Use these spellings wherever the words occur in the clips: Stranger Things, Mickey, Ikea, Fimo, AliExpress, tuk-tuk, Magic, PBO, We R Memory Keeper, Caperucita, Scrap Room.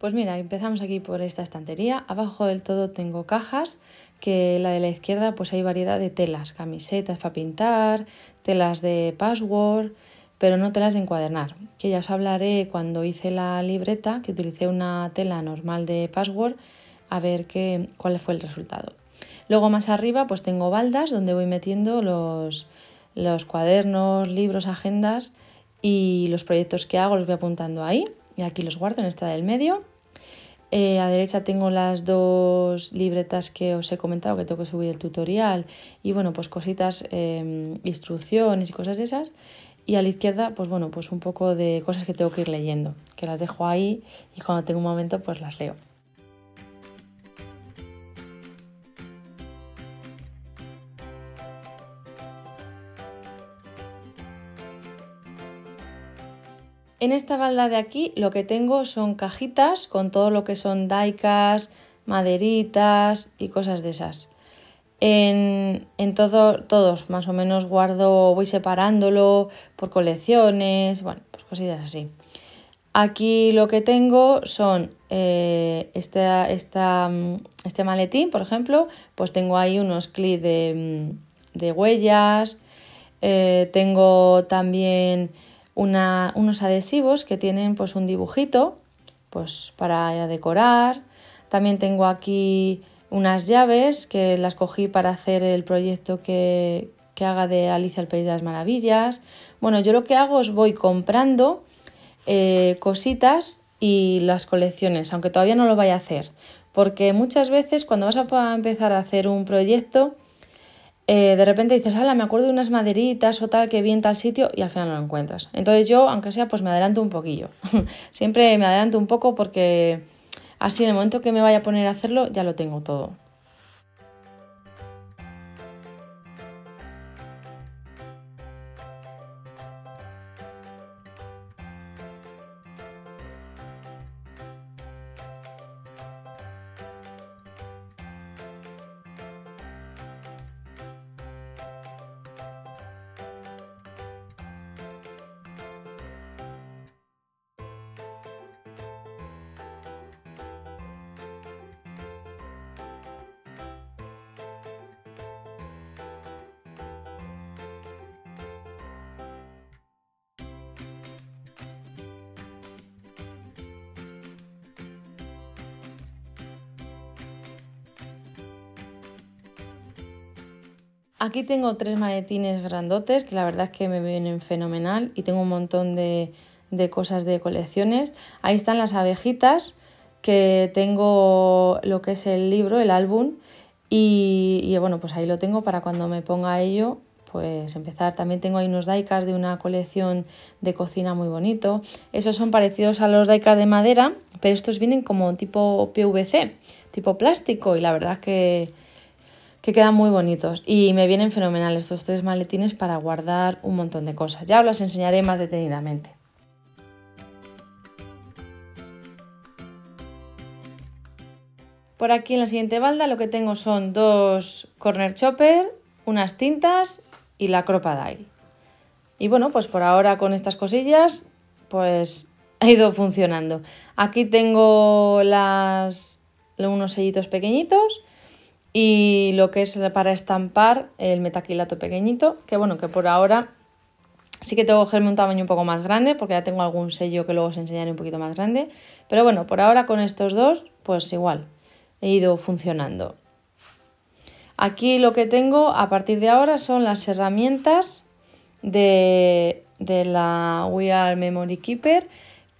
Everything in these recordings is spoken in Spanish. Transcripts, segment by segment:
Pues mira, empezamos aquí por esta estantería. Abajo del todo tengo cajas, que la de la izquierda pues hay variedad de telas, camisetas para pintar, telas de patchwork, pero no telas de encuadernar, que ya os hablaré cuando hice la libreta, que utilicé una tela normal de patchwork, a ver cuál fue el resultado. Luego más arriba pues tengo baldas donde voy metiendo los cuadernos, libros, agendas y los proyectos que hago los voy apuntando ahí. Y aquí los guardo en esta del medio. A derecha tengo las dos libretas que os he comentado que tengo que subir el tutorial y bueno, pues cositas, instrucciones y cosas de esas. Y a la izquierda, pues bueno, pues un poco de cosas que tengo que ir leyendo, que las dejo ahí y cuando tengo un momento pues las leo. En esta balda de aquí lo que tengo son cajitas con todo lo que son daicas, maderitas y cosas de esas. En todos más o menos guardo, voy separándolo por colecciones, bueno, pues cositas así. Aquí lo que tengo son este maletín, por ejemplo, pues tengo ahí unos clips de huellas, tengo también unos adhesivos que tienen pues un dibujito pues para decorar. También tengo aquí unas llaves que las cogí para hacer el proyecto que haga de Alicia al País de las Maravillas. Bueno, yo lo que hago es voy comprando cositas y las colecciones, aunque todavía no lo vaya a hacer, porque muchas veces cuando vas a empezar a hacer un proyecto de repente dices, ala, me acuerdo de unas maderitas o tal que vi en tal sitio y al final no lo encuentras. Entonces yo, aunque sea, pues me adelanto un poquillo. Siempre me adelanto un poco porque así en el momento que me vaya a poner a hacerlo ya lo tengo todo. Aquí tengo tres maletines grandotes que la verdad es que me vienen fenomenal y tengo un montón de cosas de colecciones. Ahí están las abejitas, que tengo lo que es el libro, el álbum, y bueno, pues ahí lo tengo para cuando me ponga a ello, pues empezar. También tengo ahí unos daicas de una colección de cocina muy bonito. Esos son parecidos a los daicas de madera, pero estos vienen como tipo PVC, tipo plástico, y la verdad es que quedan muy bonitos y me vienen fenomenal estos tres maletines para guardar un montón de cosas. Ya os las enseñaré más detenidamente. Por aquí en la siguiente balda lo que tengo son dos corner chopper, unas tintas y la crocodile. Y bueno, pues por ahora con estas cosillas pues ha ido funcionando. Aquí tengo unos sellitos pequeñitos y lo que es para estampar el metaquilato pequeñito, que bueno, que por ahora sí que tengo que cogerme un tamaño un poco más grande porque ya tengo algún sello que luego os enseñaré un poquito más grande, pero bueno, por ahora con estos dos pues igual he ido funcionando. Aquí lo que tengo a partir de ahora son las herramientas de la We R Memory Keeper,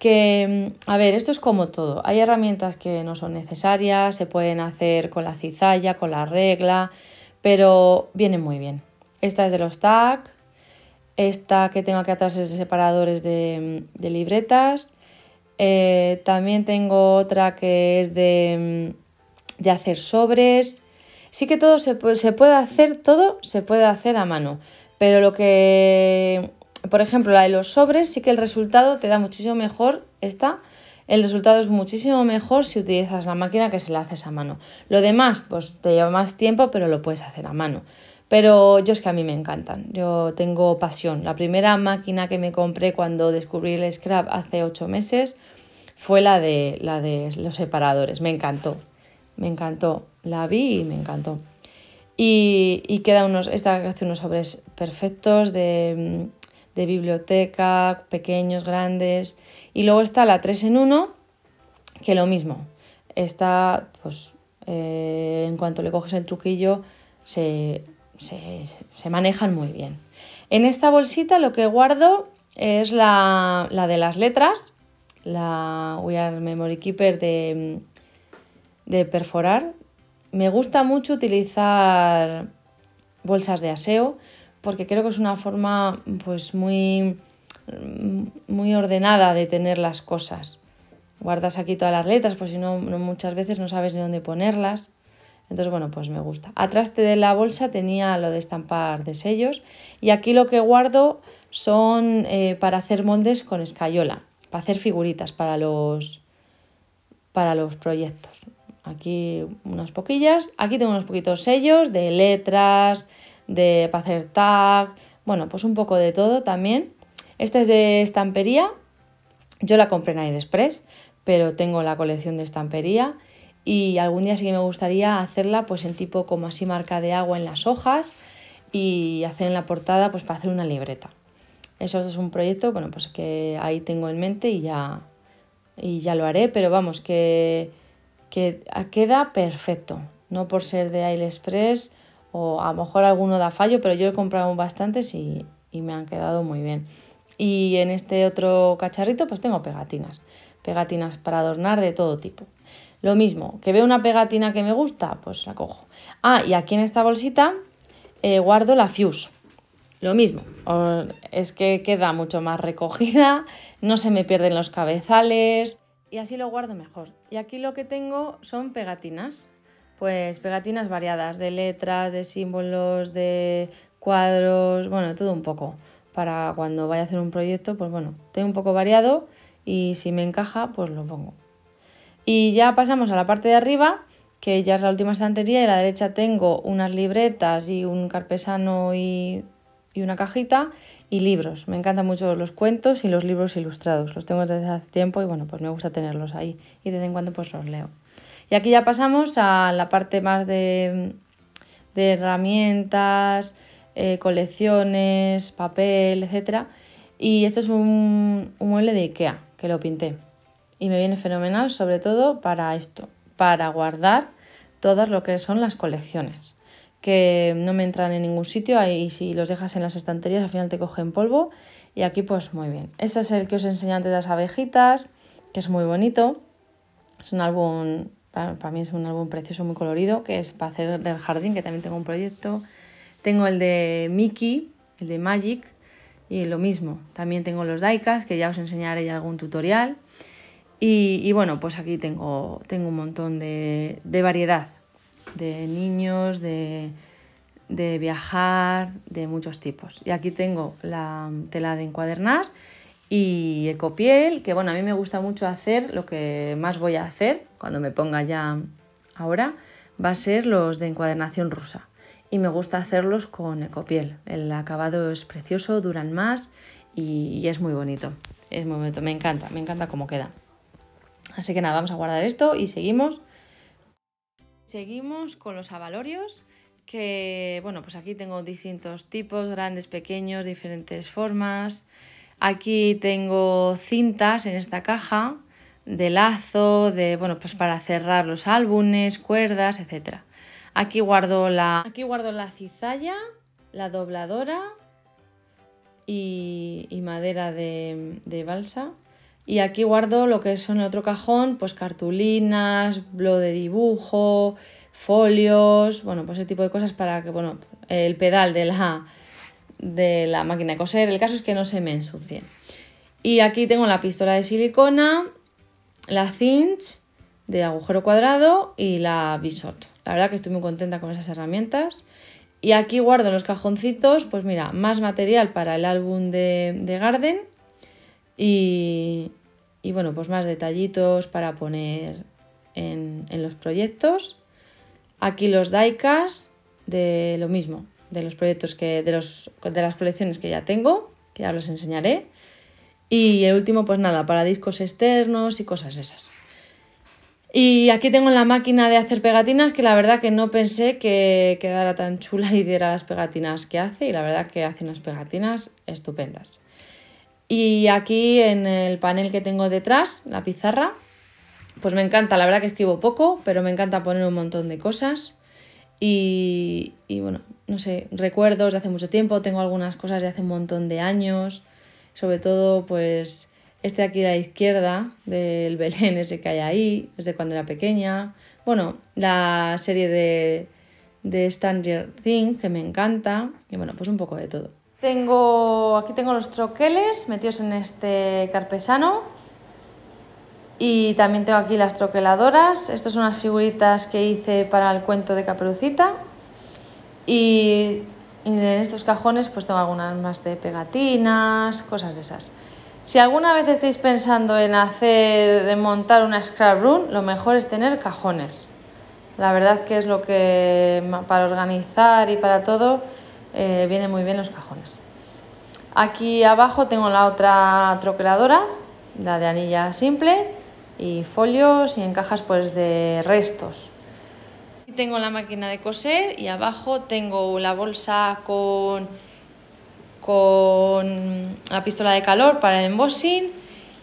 que, a ver, esto es como todo. Hay herramientas que no son necesarias, se pueden hacer con la cizalla, con la regla, pero vienen muy bien. Esta es de los tac, esta que tengo aquí atrás es de separadores de libretas, también tengo otra que es de hacer sobres. Sí que todo se puede hacer a mano, pero lo que... Por ejemplo, la de los sobres sí que el resultado te da muchísimo mejor, el resultado es muchísimo mejor si utilizas la máquina que se la haces a mano. Lo demás, pues te lleva más tiempo, pero lo puedes hacer a mano. Pero yo es que a mí me encantan, yo tengo pasión. La primera máquina que me compré cuando descubrí el scrap hace 8 meses fue la de los separadores. Me encantó. Me encantó. La vi y me encantó. Y queda unos sobres perfectos de biblioteca, pequeños, grandes. Y luego está la 3 en 1, que lo mismo. Está, pues, en cuanto le coges el truquillo, se manejan muy bien. En esta bolsita lo que guardo es la de las letras, la We R Memory Keeper de perforar. Me gusta mucho utilizar bolsas de aseo porque creo que es una forma, pues, muy ordenada de tener las cosas. Guardas aquí todas las letras, pues si no muchas veces no sabes ni dónde ponerlas. Entonces, bueno, pues me gusta. Atrás de la bolsa tenía lo de estampar de sellos y aquí lo que guardo son para hacer moldes con escayola, para hacer figuritas para los proyectos. Aquí unas poquillas, aquí tengo unos poquitos sellos de letras, para hacer tag, bueno, pues un poco de todo también. Esta es de estampería, yo la compré en AliExpress, pero tengo la colección de estampería y algún día sí que me gustaría hacerla, pues, en tipo como así marca de agua en las hojas y hacer en la portada, pues, para hacer una libreta. Eso es un proyecto, bueno, pues que ahí tengo en mente y ya lo haré, pero vamos, que queda perfecto. No por ser de AliExpress, o a lo mejor alguno da fallo, pero yo he comprado bastantes y me han quedado muy bien. Y en este otro cacharrito pues tengo pegatinas para adornar de todo tipo. Lo mismo, que veo una pegatina que me gusta, pues la cojo. Ah, y aquí en esta bolsita guardo la Fuse. Lo mismo, es que queda mucho más recogida, no se me pierden los cabezales y así lo guardo mejor. Y aquí lo que tengo son pegatinas, pues pegatinas variadas, de letras, de símbolos, de cuadros, bueno, todo un poco. Para cuando vaya a hacer un proyecto, pues bueno, tengo un poco variado y si me encaja, pues lo pongo. Y ya pasamos a la parte de arriba, que ya es la última estantería, y a la derecha tengo unas libretas y un carpesano y una cajita y libros. Me encantan mucho los cuentos y los libros ilustrados, los tengo desde hace tiempo y bueno, pues me gusta tenerlos ahí y de vez en cuando pues los leo. Y aquí ya pasamos a la parte más de herramientas, colecciones, papel, etcétera. Y esto es un mueble de Ikea que lo pinté y me viene fenomenal, sobre todo para esto, para guardar todas lo que son las colecciones, que no me entran en ningún sitio y si los dejas en las estanterías al final te cogen polvo. Y aquí pues muy bien. Este es el que os enseñé antes de las abejitas, que es muy bonito. Es un álbum, para mí es un álbum precioso, muy colorido, que es para hacer del jardín, que también tengo un proyecto. Tengo el de Mickey, el de Magic y lo mismo. También tengo los daikas, que ya os enseñaré ya algún tutorial. Y bueno, pues aquí tengo un montón de variedad. De niños, de viajar, de muchos tipos. Y aquí tengo la tela de encuadernar y ecopiel, que bueno, a mí me gusta mucho hacer, lo que más voy a hacer cuando me ponga ya ahora, va a ser los de encuadernación rusa. Y me gusta hacerlos con ecopiel. El acabado es precioso, duran más y es muy bonito. Es muy bonito, me encanta cómo queda. Así que nada, vamos a guardar esto y seguimos. Seguimos con los abalorios, que bueno, pues aquí tengo distintos tipos, grandes, pequeños, diferentes formas. Aquí tengo cintas en esta caja, de lazo, de bueno, pues para cerrar los álbumes, cuerdas, etc. Aquí guardo la cizalla, la dobladora y madera de balsa. Y aquí guardo lo que son en otro cajón, pues cartulinas, blo de dibujo, folios, bueno, pues ese tipo de cosas para que, bueno, el pedal de la máquina de coser, el caso es que no se me ensucie. Y aquí tengo la pistola de silicona, la cinch de agujero cuadrado y la bisot. La verdad que estoy muy contenta con esas herramientas. Y aquí guardo en los cajoncitos, pues mira, más material para el álbum de Garden. Y bueno, pues más detallitos para poner en los proyectos. Aquí los daikas de lo mismo, de los proyectos de las colecciones que ya tengo, que ya os enseñaré. Y el último, pues nada, para discos externos y cosas esas. Y aquí tengo la máquina de hacer pegatinas, que la verdad que no pensé que quedara tan chula y diera las pegatinas que hace, y la verdad que hace unas pegatinas estupendas. Y aquí en el panel que tengo detrás, la pizarra, pues me encanta, la verdad que escribo poco, pero me encanta poner un montón de cosas. Y bueno, no sé, recuerdos de hace mucho tiempo, tengo algunas cosas de hace un montón de años, sobre todo pues... Este de aquí a la izquierda, del Belén ese que hay ahí, es de cuando era pequeña. Bueno, la serie de Stranger Things, que me encanta. Y bueno, pues un poco de todo. Aquí tengo los troqueles metidos en este carpesano. Y también tengo aquí las troqueladoras. Estas son las figuritas que hice para el cuento de Caperucita. Y en estos cajones pues tengo algunas más de pegatinas, cosas de esas. Si alguna vez estáis pensando en montar una scrap room, lo mejor es tener cajones. La verdad que es lo que para organizar y para todo vienen muy bien los cajones. Aquí abajo tengo la otra troqueladora, la de anilla simple, y folios y encajas pues de restos. Aquí tengo la máquina de coser y abajo tengo la bolsa con la pistola de calor para el embossing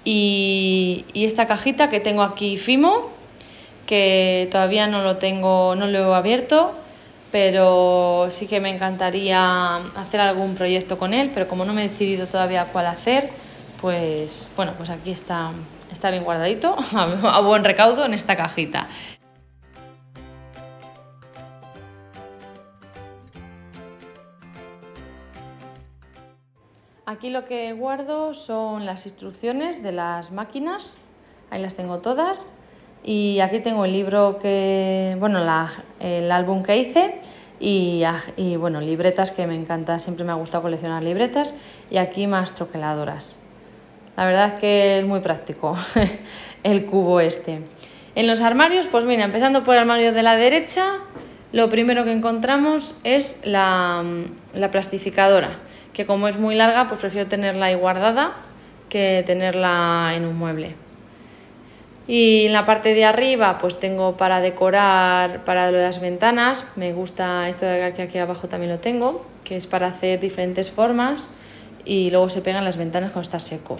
y esta cajita que tengo aquí Fimo, que todavía no lo he abierto, pero sí que me encantaría hacer algún proyecto con él, pero como no me he decidido todavía cuál hacer, pues bueno, pues aquí está bien guardadito a buen recaudo en esta cajita. Aquí lo que guardo son las instrucciones de las máquinas, ahí las tengo todas, y aquí tengo el libro que, bueno, el álbum que hice y bueno, libretas que me encanta, siempre me ha gustado coleccionar libretas, y aquí más troqueladoras. La verdad es que es muy práctico el cubo este. En los armarios, pues mira, empezando por el armario de la derecha, lo primero que encontramos es la plastificadora, que como es muy larga, pues prefiero tenerla ahí guardada que tenerla en un mueble. Y en la parte de arriba, pues tengo para decorar, para lo de las ventanas, me gusta esto de aquí, aquí abajo también lo tengo, que es para hacer diferentes formas y luego se pegan las ventanas cuando está seco.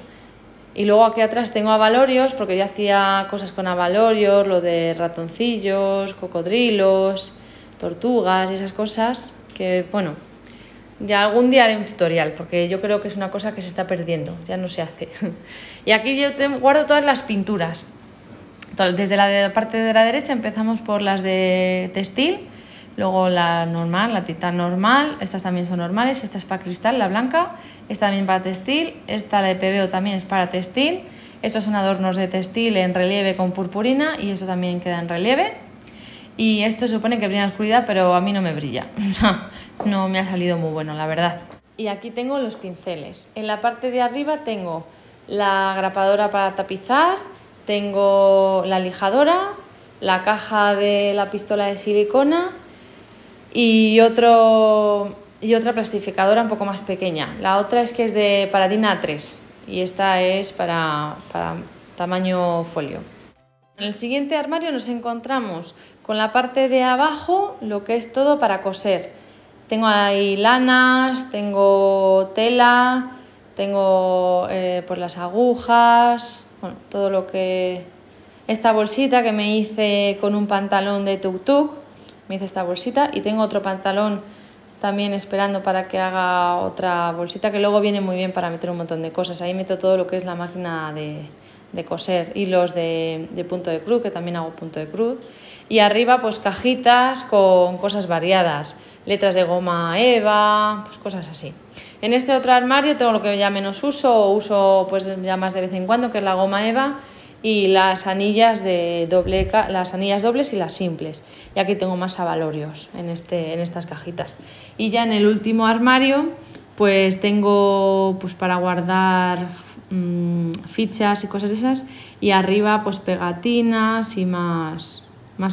Y luego aquí atrás tengo abalorios, porque yo hacía cosas con abalorios, lo de ratoncillos, cocodrilos, tortugas y esas cosas que, bueno... Ya algún día haré un tutorial, porque yo creo que es una cosa que se está perdiendo, ya no se hace. Y aquí yo guardo todas las pinturas. Desde la parte de la derecha empezamos por las de textil, luego la normal, la tinta normal, estas también son normales, esta es para cristal, la blanca, esta también para textil, esta la de PBO también es para textil, estos son adornos de textil en relieve con purpurina y eso también queda en relieve. Y esto supone que brilla en la oscuridad, pero a mí no me brilla. No me ha salido muy bueno, la verdad. Y aquí tengo los pinceles. En la parte de arriba tengo la grapadora para tapizar, tengo la lijadora, la caja de la pistola de silicona y otra plastificadora un poco más pequeña. La otra es que es de paradina A3 y esta es para tamaño folio. En el siguiente armario nos encontramos con la parte de abajo, lo que es todo para coser. Tengo ahí lanas, tengo tela, tengo pues las agujas, bueno, todo lo que... Esta bolsita que me hice con un pantalón de tuk-tuk, me hice esta bolsita, y tengo otro pantalón también esperando para que haga otra bolsita, que luego viene muy bien para meter un montón de cosas. Ahí meto todo lo que es la máquina de coser, hilos de punto de cruz, que también hago punto de cruz, y arriba pues cajitas con cosas variadas, letras de goma eva, pues cosas así. En este otro armario tengo lo que ya menos uso, o uso pues ya más de vez en cuando, que es la goma eva y las anillas dobles y las simples. Y aquí tengo más abalorios en estas cajitas. Y ya en el último armario pues tengo pues para guardar fichas y cosas de esas, y arriba pues pegatinas y más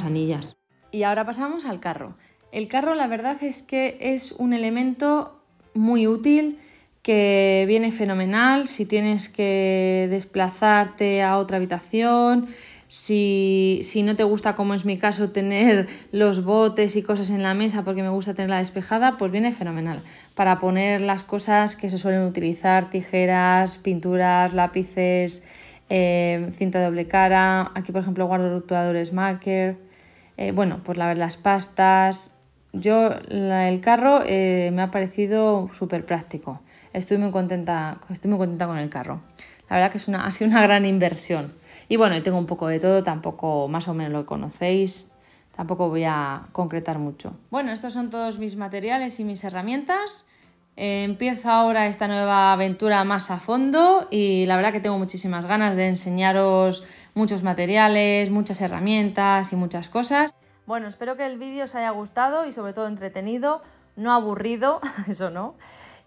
anillas. Y ahora pasamos al carro. El carro, la verdad es que es un elemento muy útil que viene fenomenal si tienes que desplazarte a otra habitación, si no te gusta, como es mi caso, tener los botes y cosas en la mesa porque me gusta tenerla despejada, pues viene fenomenal para poner las cosas que se suelen utilizar, tijeras, pinturas, lápices, cinta doble cara. Aquí por ejemplo guardo rotuladores marker, bueno, pues lavar las pastas. Yo el carro me ha parecido súper práctico. Estoy muy contenta con el carro. La verdad que ha sido una gran inversión. Y bueno, tengo un poco de todo, tampoco más o menos lo conocéis, tampoco voy a concretar mucho. Bueno, estos son todos mis materiales y mis herramientas. Empiezo ahora esta nueva aventura más a fondo y la verdad que tengo muchísimas ganas de enseñaros muchos materiales, muchas herramientas y muchas cosas. Bueno, espero que el vídeo os haya gustado y sobre todo entretenido, no aburrido, eso no.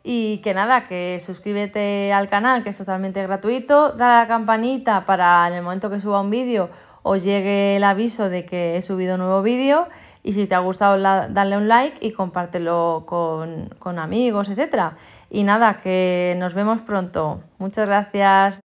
Y que nada, que suscríbete al canal, que es totalmente gratuito, dale a la campanita para en el momento que suba un vídeo os llegue el aviso de que he subido un nuevo vídeo, y si te ha gustado dale un like y compártelo con amigos, etc. Y nada, que nos vemos pronto. Muchas gracias.